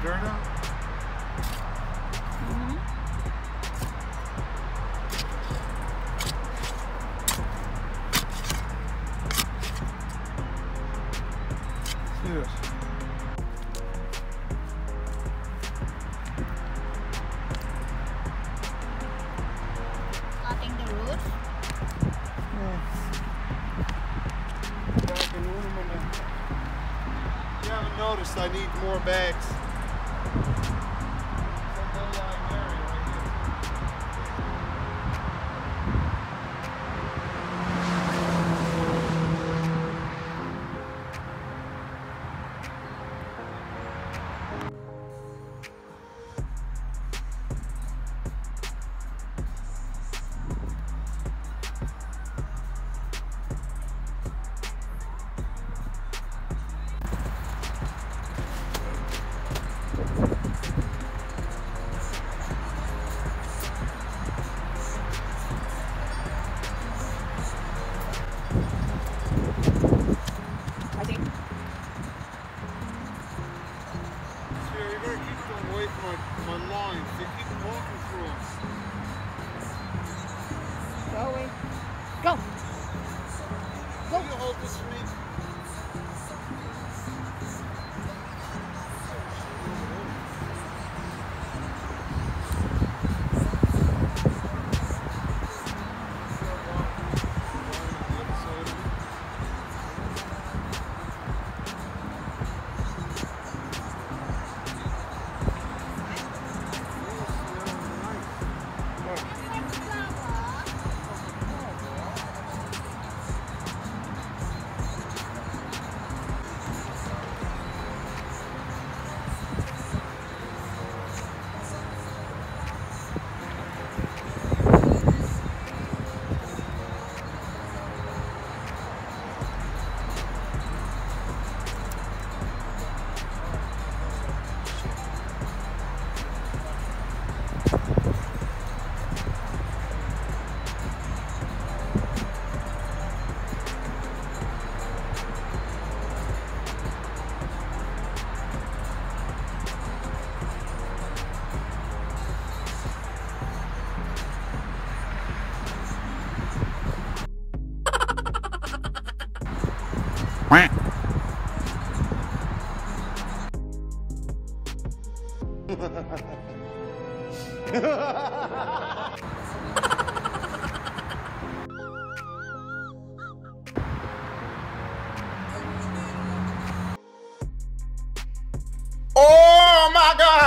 Gerda? Cheers. Cutting the roots? Yes. Back in one moment. You haven't noticed I need more bags. Oh my God!